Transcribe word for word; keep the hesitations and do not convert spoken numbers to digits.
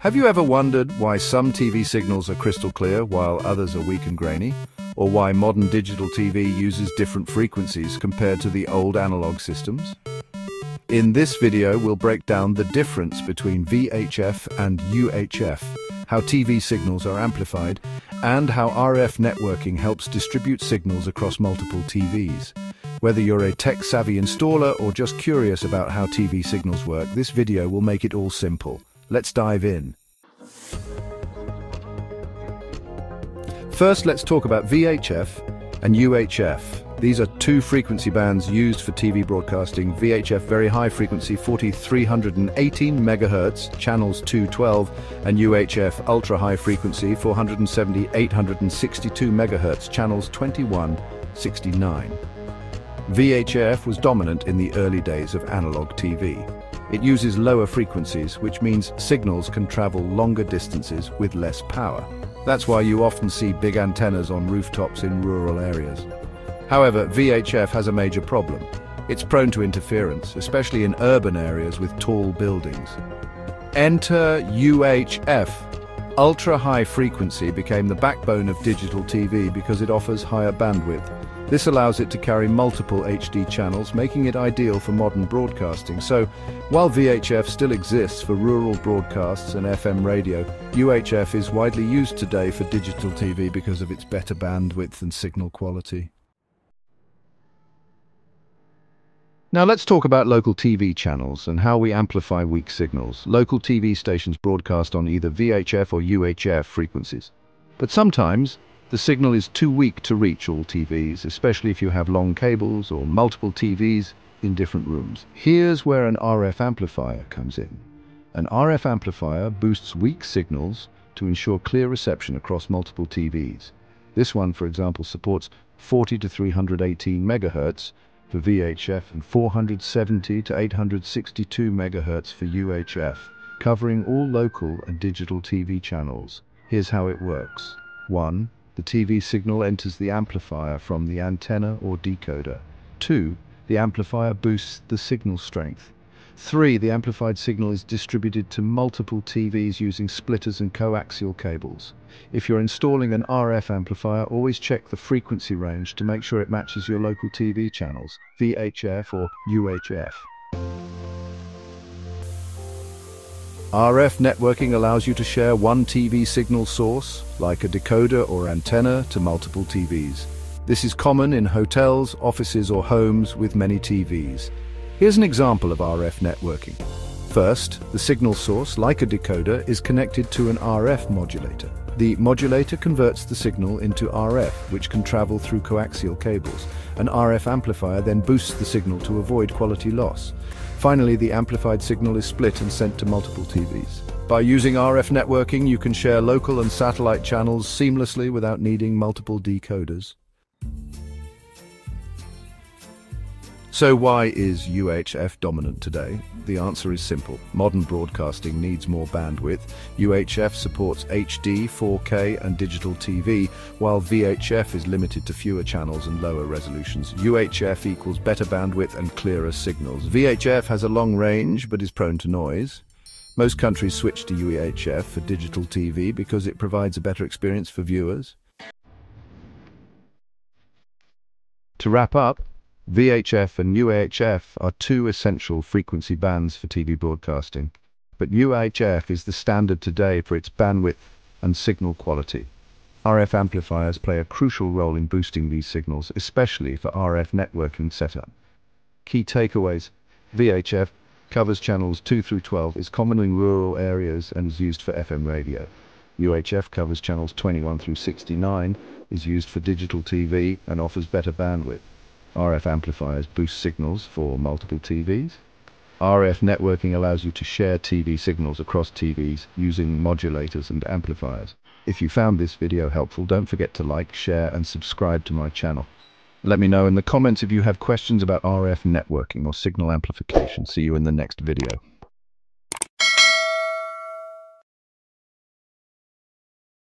Have you ever wondered why some T V signals are crystal clear while others are weak and grainy? Or why modern digital T V uses different frequencies compared to the old analog systems? In this video, we'll break down the difference between V H F and U H F, how T V signals are amplified, and how R F networking helps distribute signals across multiple T Vs. Whether you're a tech-savvy installer or just curious about how T V signals work, this video will make it all simple. Let's dive in. First, let's talk about V H F and U H F. These are two frequency bands used for T V broadcasting. V H F, very high frequency, four thousand three hundred eighteen megahertz, channels two twelve, and U H F, ultra high frequency, four hundred seventy, eight hundred sixty-two megahertz, channels twenty-one sixty-nine. V H F was dominant in the early days of analog T V. It uses lower frequencies, which means signals can travel longer distances with less power. That's why you often see big antennas on rooftops in rural areas. However, V H F has a major problem. It's prone to interference, especially in urban areas with tall buildings. Enter U H F. Ultra-high frequency became the backbone of digital T V because it offers higher bandwidth. This allows it to carry multiple H D channels, making it ideal for modern broadcasting. So, while V H F still exists for rural broadcasts and F M radio, U H F is widely used today for digital T V because of its better bandwidth and signal quality. Now let's talk about local T V channels and how we amplify weak signals. Local T V stations broadcast on either V H F or U H F frequencies. But sometimes, the signal is too weak to reach all T Vs, especially if you have long cables or multiple T Vs in different rooms. Here's where an R F amplifier comes in. An R F amplifier boosts weak signals to ensure clear reception across multiple T Vs. This one, for example, supports forty to three hundred eighteen megahertz for V H F and four hundred seventy to eight hundred sixty-two megahertz for U H F, covering all local and digital T V channels. Here's how it works. One, the T V signal enters the amplifier from the antenna or decoder. Two, the amplifier boosts the signal strength. Three, the amplified signal is distributed to multiple T Vs using splitters and coaxial cables. If you're installing an R F amplifier, always check the frequency range to make sure it matches your local T V channels, V H F or U H F. R F networking allows you to share one T V signal source, like a decoder or antenna, to multiple T Vs. This is common in hotels, offices or homes with many T Vs. Here's an example of R F networking. First, the signal source, like a decoder, is connected to an R F modulator. The modulator converts the signal into R F, which can travel through coaxial cables. An R F amplifier then boosts the signal to avoid quality loss. Finally, the amplified signal is split and sent to multiple T Vs. By using R F networking, you can share local and satellite channels seamlessly without needing multiple decoders. So why is U H F dominant today? The answer is simple. Modern broadcasting needs more bandwidth. U H F supports H D, four K and digital T V, while V H F is limited to fewer channels and lower resolutions. U H F equals better bandwidth and clearer signals. V H F has a long range but is prone to noise. Most countries switch to U H F for digital T V because it provides a better experience for viewers. To wrap up, V H F and U H F are two essential frequency bands for T V broadcasting, but U H F is the standard today for its bandwidth and signal quality. R F amplifiers play a crucial role in boosting these signals, especially for R F networking setup. Key takeaways: V H F covers channels two through twelve, is common in rural areas and is used for F M radio. U H F covers channels twenty-one through sixty-nine, is used for digital T V and offers better bandwidth. R F amplifiers boost signals for multiple T Vs. R F networking allows you to share T V signals across T Vs using modulators and amplifiers. If you found this video helpful, don't forget to like, share and subscribe to my channel. Let me know in the comments if you have questions about R F networking or signal amplification. See you in the next video.